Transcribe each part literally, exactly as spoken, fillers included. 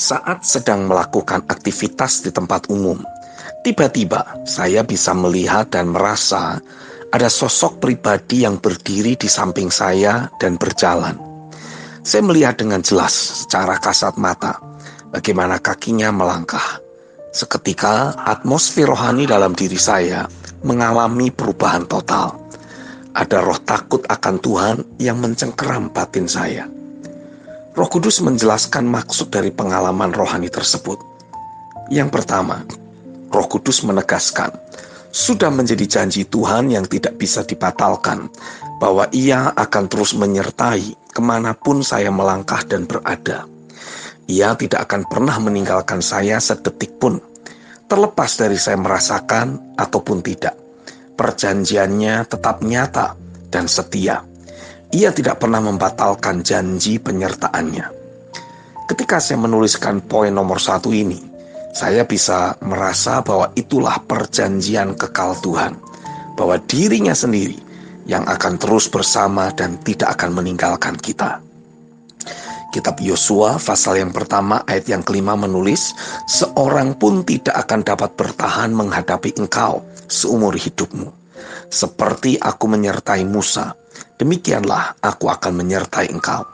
Saat sedang melakukan aktivitas di tempat umum, tiba-tiba saya bisa melihat dan merasa ada sosok pribadi yang berdiri di samping saya dan berjalan. Saya melihat dengan jelas secara kasat mata bagaimana kakinya melangkah. Seketika atmosfer rohani dalam diri saya mengalami perubahan total. Ada roh takut akan Tuhan yang mencengkeram batin saya. Roh Kudus menjelaskan maksud dari pengalaman rohani tersebut. Yang pertama, Roh Kudus menegaskan, sudah menjadi janji Tuhan yang tidak bisa dibatalkan, bahwa Ia akan terus menyertai kemanapun saya melangkah dan berada. Ia tidak akan pernah meninggalkan saya sedetik pun, terlepas dari saya merasakan ataupun tidak. Perjanjiannya tetap nyata dan setia. Ia tidak pernah membatalkan janji penyertaannya. Ketika saya menuliskan poin nomor satu ini, saya bisa merasa bahwa itulah perjanjian kekal Tuhan, bahwa dirinya sendiri yang akan terus bersama dan tidak akan meninggalkan kita. Kitab Yosua pasal yang pertama ayat yang kelima menulis, seorang pun tidak akan dapat bertahan menghadapi engkau seumur hidupmu. Seperti aku menyertai Musa, demikianlah aku akan menyertai engkau.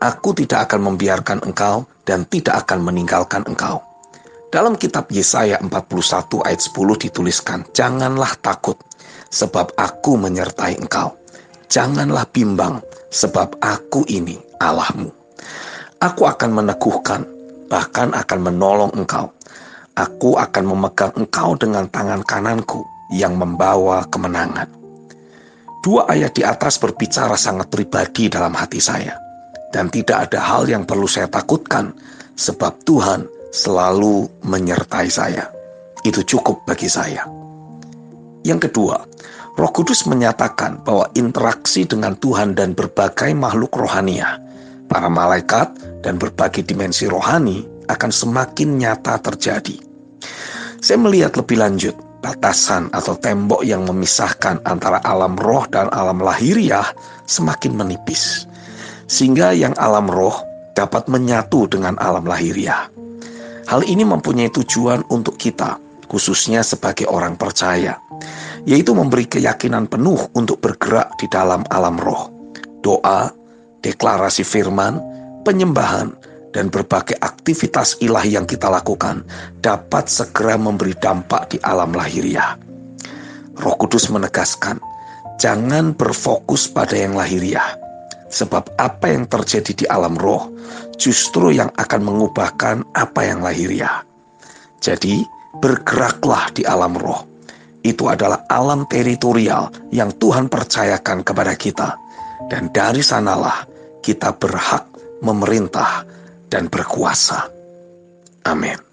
Aku tidak akan membiarkan engkau dan tidak akan meninggalkan engkau. Dalam kitab Yesaya empat puluh satu ayat sepuluh dituliskan, janganlah takut sebab aku menyertai engkau. Janganlah bimbang sebab aku ini Allahmu. Aku akan meneguhkan, bahkan akan menolong engkau. Aku akan memegang engkau dengan tangan kananku yang membawa kemenangan. Dua ayat di atas berbicara sangat pribadi dalam hati saya, dan tidak ada hal yang perlu saya takutkan, sebab Tuhan selalu menyertai saya. Itu cukup bagi saya. Yang kedua, Roh Kudus menyatakan bahwa interaksi dengan Tuhan dan berbagai makhluk rohania, para malaikat, dan berbagai dimensi rohani akan semakin nyata terjadi. Saya melihat lebih lanjut batasan atau tembok yang memisahkan antara alam roh dan alam lahiriah semakin menipis, sehingga yang alam roh dapat menyatu dengan alam lahiriah. Hal ini mempunyai tujuan untuk kita, khususnya sebagai orang percaya, yaitu memberi keyakinan penuh untuk bergerak di dalam alam roh. Doa, deklarasi firman, penyembahan, dan berbagai aktivitas ilahi yang kita lakukan dapat segera memberi dampak di alam lahiriah. Roh Kudus menegaskan, jangan berfokus pada yang lahiriah, sebab apa yang terjadi di alam roh justru yang akan mengubahkan apa yang lahiriah. Jadi, bergeraklah di alam roh. Itu adalah alam teritorial yang Tuhan percayakan kepada kita, dan dari sanalah kita berhak memerintah dan berkuasa. Amin.